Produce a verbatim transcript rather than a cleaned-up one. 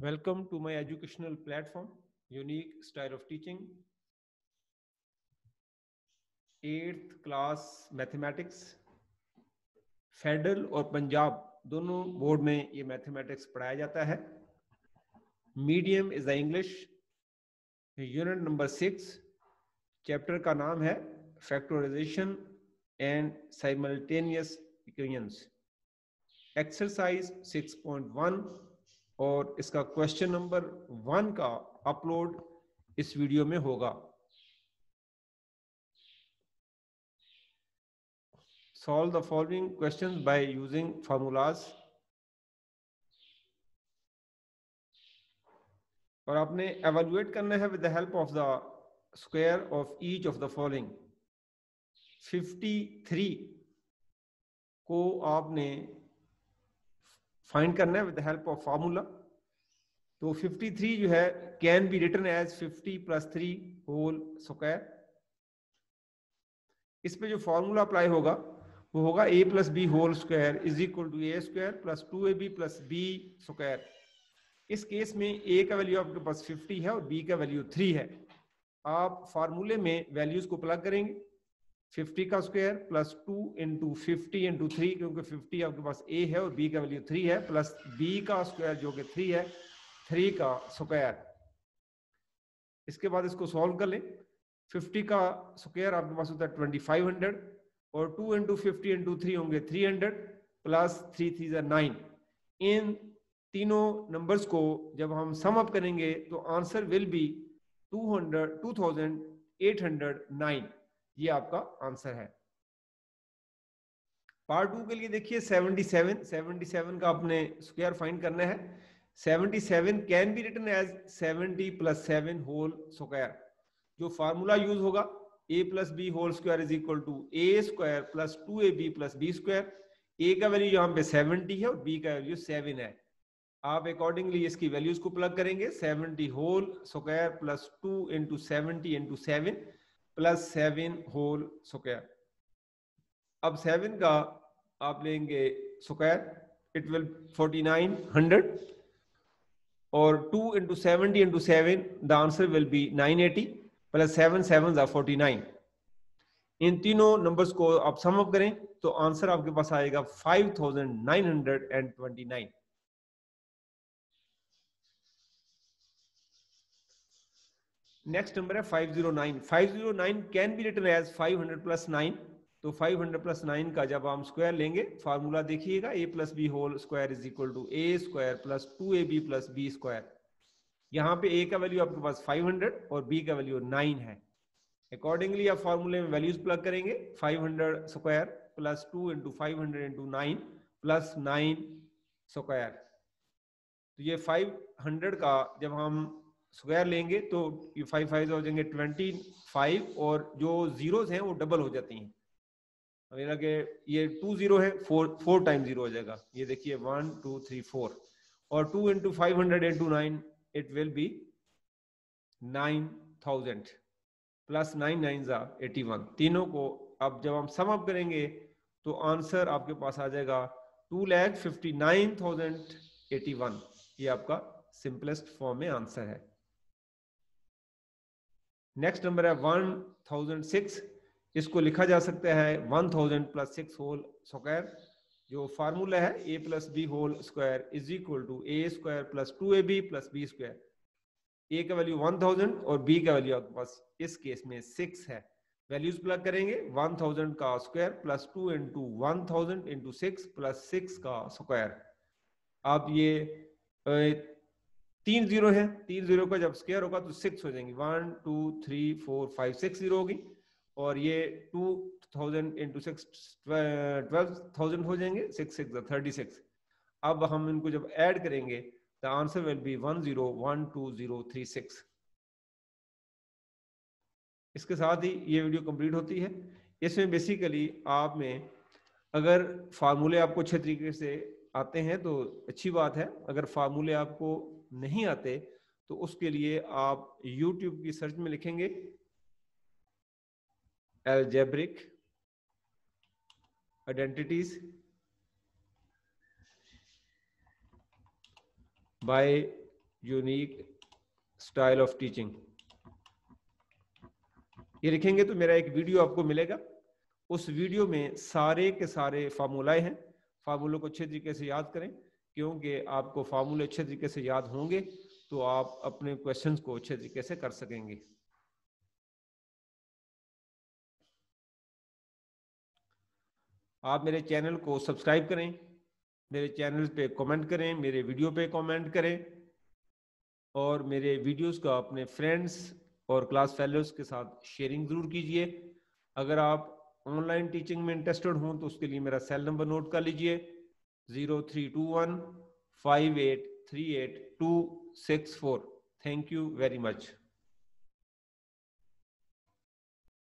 Welcome to my educational platform, Unique Style of Teaching. eighth class mathematics, federal और पंजाब दोनों board में ये mathematics पढ़ाया जाता है. Medium is the English. Unit number six, chapter का नाम है factorisation and simultaneous equations. Exercise six point one और इसका क्वेश्चन नंबर वन का अपलोड इस वीडियो में होगा. Solve the following questions by using formulas. और आपने evaluate करना है with the help of the square of each of the following. fifty-three को आपने फाइंड करना है with the help of formula. तो फिफ्टी थ्री जो है can be written as fifty plus three whole square. इस पे जो फार्मूला अप्लाई होगा वो होगा A plus B whole square is equal to A square plus two A B plus B square. इस केस में ए का वैल्यू आपके पास फिफ्टी है और बी का वैल्यू थ्री है. आप फार्मूले में वैल्यूज को प्लग करेंगे. फिफ्टी का square plus two into fifty into three, क्योंकि फिफ्टी आपके पास ए है और बी का वैल्यू थ्री है, प्लस बी का स्क्वायर जो कि थ्री है, थ्री का स्क्वायर. इसके बाद इसको सॉल्व कर लें. फिफ्टी का स्क्वायर आपके पास होता है ट्वेंटी फाइव हंड्रेड और two into fifty into three होंगे three hundred plus three three ज़ा नाइन. इन तीनों नंबर्स को जब हम सम अप करेंगे तो answer will be two hundred two thousand eight hundred nine. ये आपका आंसर है. पार्ट टू के लिए देखिए सेवेंटी सेवन. सेवेंटी सेवन का आपने स्क्वायर फाइंड करना है. Seventy seven can be written as seventy plus seven whole square. जो फार्मूला यूज होगा a plus B whole square is equal to A square plus two A B plus B square. A का value यहाँ पे seventy है और B का value seven है. आप अकॉर्डिंगली इसकी वैल्यूज को प्लग करेंगे. Seventy whole square plus two into seventy into seven plus seven whole square. अब सेवन का आप लेंगे square, it will forty nine hundred और two into seventy into seven the answer will be nine eighty plus seven seven ज़ा forty nine. इन तीनों numbers को आप सम अप करें तो आंसर आपके पास आएगा five thousand nine hundred and twenty nine. Next number है five zero nine. Five zero nine can be written as five hundred plus nine. तो फाइव हंड्रेड प्लस नाइन का जब हम स्क्वायर लेंगे, फार्मूला देखिएगा, A plus B whole square is equal to A square plus two A B plus B square. यहाँ पे A का value आपके पास फाइव हंड्रेड और बी का वैल्यू नाइन है. अकॉर्डिंगली आप फार्मूले में वैल्यूज प्लग करेंगे. Five hundred square plus two into five hundred into nine plus nine square. तो ये फाइव हंड्रेड का जब हम स्क्वायर लेंगे तो ये फाइव फाइव हो जाएंगे ट्वेंटी फाइव और जो जीरोस हैं वो डबल हो जाती हैं. मेरा के ये टू जीरो है, फोर फोर टाइम जीरो हो जाएगा. ये देखिए वन टू थ्री फोर और two into five hundred into nine it will be nine thousand plus nine nine ज़ा एटी वन. तीनों को अब जब हम सम अप करेंगे तो आंसर आपके पास आ जाएगा two lakh fifty nine thousand eighty one. ये आपका सिंपलेस्ट फॉर्म में आंसर है. नेक्स्ट नंबर है वन थाउजेंड सिक्स. इसको लिखा जा सकता है one thousand plus six whole square. जो फार्मूला है a plus B whole square is equal to A square plus two A B plus B square. A का वैल्यू वन थाउजेंड और B का वैल्यू आपके पास इस केस में six है. वैल्यूज प्लग करेंगे. वन थाउजेंड का square plus two into one thousand into six plus six का स्क्वायर. आप ये तीन जीरो है, तीन जीरो का जब स्क्वायर होगा तो सिक्स हो जाएंगी. One two three four five six zero होगी और ये two thousand into six twelve thousand हो जाएंगे. Six six thirty six. अब हम इनको जब ऐड करेंगे the answer will be one zero one two zero three six. इसके साथ ही ये वीडियो कंप्लीट होती है. इसमें बेसिकली आप में अगर फार्मूले आपको अच्छे तरीके से आते हैं तो अच्छी बात है. अगर फार्मूले आपको नहीं आते तो उसके लिए आप YouTube की सर्च में लिखेंगे algebraic identities by unique style of teaching, ये लिखेंगे तो मेरा एक वीडियो आपको मिलेगा। उस वीडियो में सारे के सारे फार्मूलाए हैं, फार्मूलों को अच्छे तरीके से याद करें, क्योंकि आपको फार्मूले अच्छे तरीके से याद होंगे तो आप अपने क्वेश्चंस को अच्छे तरीके से कर सकेंगे। आप मेरे चैनल को सब्सक्राइब करें, मेरे चैनल पे कमेंट करें, मेरे वीडियो पे कमेंट करें और मेरे वीडियोस का अपने फ्रेंड्स और क्लास फेलोज के साथ शेयरिंग ज़रूर कीजिए। अगर आप ऑनलाइन टीचिंग में इंटरेस्टेड हों तो उसके लिए मेरा सेल नंबर नोट कर लीजिए zero three two one five eight three eight two six four. Thank you very much.